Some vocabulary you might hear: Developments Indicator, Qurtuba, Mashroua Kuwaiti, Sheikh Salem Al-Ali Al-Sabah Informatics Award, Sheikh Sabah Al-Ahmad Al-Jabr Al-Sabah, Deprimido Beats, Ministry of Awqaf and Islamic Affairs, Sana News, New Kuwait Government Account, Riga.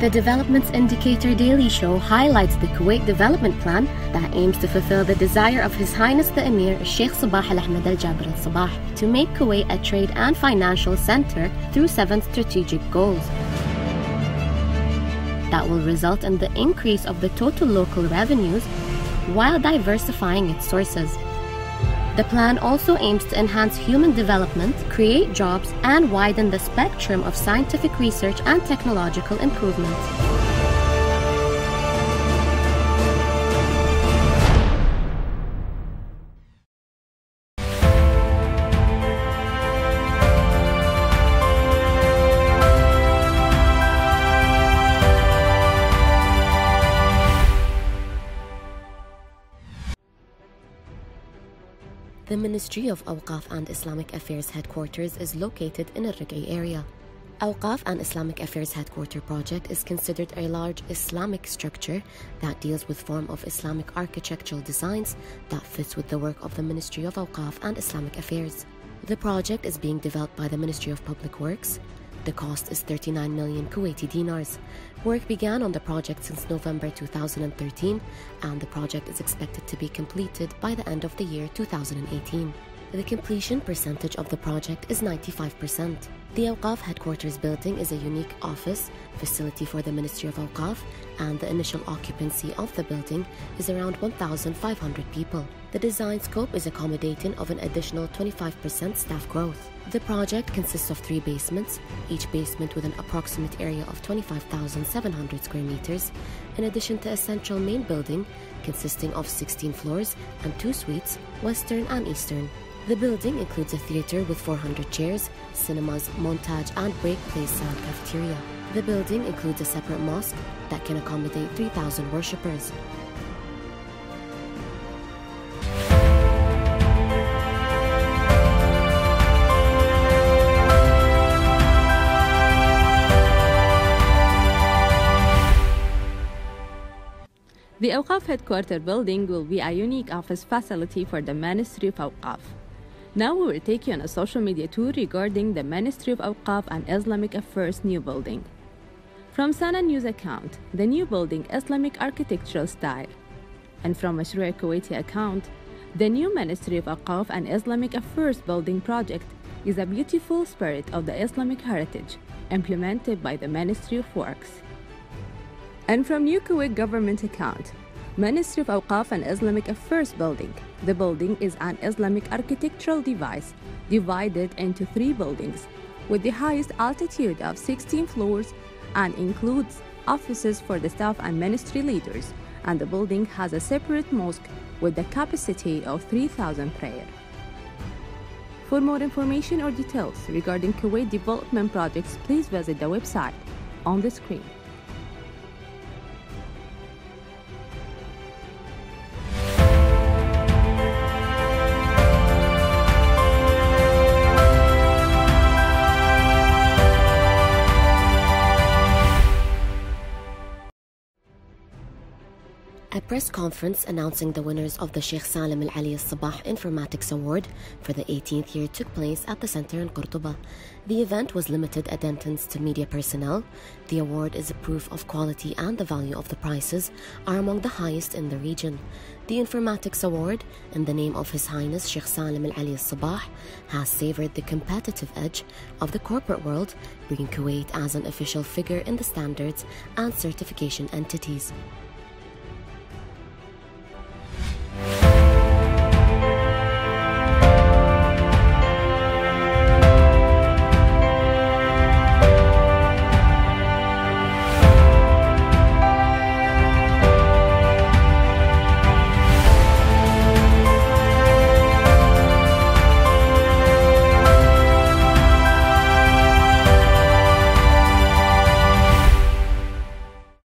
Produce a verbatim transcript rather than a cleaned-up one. The Developments Indicator Daily Show highlights the Kuwait Development Plan that aims to fulfill the desire of His Highness the Emir Sheikh Sabah Al-Ahmad Al-Jabr Al-Sabah to make Kuwait a trade and financial center through seven strategic goals that will result in the increase of the total local revenues while diversifying its sources. The plan also aims to enhance human development, create jobs, and widen the spectrum of scientific research and technological improvements. The Ministry of Awqaf and Islamic Affairs headquarters is located in the Riga area. Awqaf and Islamic Affairs headquarters project is considered a large Islamic structure that deals with form of Islamic architectural designs that fits with the work of the Ministry of Awqaf and Islamic Affairs. The project is being developed by the Ministry of Public Works. The cost is thirty-nine million Kuwaiti dinars. Work began on the project since November two thousand thirteen, and the project is expected to be completed by the end of the year two thousand eighteen. The completion percentage of the project is ninety-five percent. The Awqaf headquarters building is a unique office facility for the Ministry of Awqaf, and the initial occupancy of the building is around one thousand five hundred people. The design scope is accommodating of an additional twenty-five percent staff growth. The project consists of three basements, each basement with an approximate area of twenty-five thousand seven hundred square meters, in addition to a central main building consisting of sixteen floors and two suites, western and eastern. The building includes a theater with four hundred chairs, cinemas, montage and break place and cafeteria. The building includes a separate mosque that can accommodate three thousand worshippers. The Awqaf headquarters building will be a unique office facility for the Ministry of Awqaf. Now we will take you on a social media tour regarding the Ministry of Awqaf and Islamic Affairs new building. From Sana News account, the new building Islamic architectural style. And from Mashroua Kuwaiti account, the new Ministry of Awqaf and Islamic Affairs building project is a beautiful spirit of the Islamic heritage implemented by the Ministry of Works. And from New Kuwait Government Account, Ministry of Awqaf and Islamic Affairs Building. The building is an Islamic architectural device divided into three buildings with the highest altitude of sixteen floors and includes offices for the staff and ministry leaders, and the building has a separate mosque with the capacity of three thousand prayer. For more information or details regarding Kuwait development projects, please visit the website on the screen. A press conference announcing the winners of the Sheikh Salem Al-Ali Al-Sabah Informatics Award for the eighteenth year took place at the center in Qurtuba. The event was limited attendance to media personnel. The award is a proof of quality, and the value of the prizes are among the highest in the region. The Informatics Award, in the name of His Highness Sheikh Salem Al-Ali Al-Sabah, has savored the competitive edge of the corporate world, bringing Kuwait as an official figure in the standards and certification entities.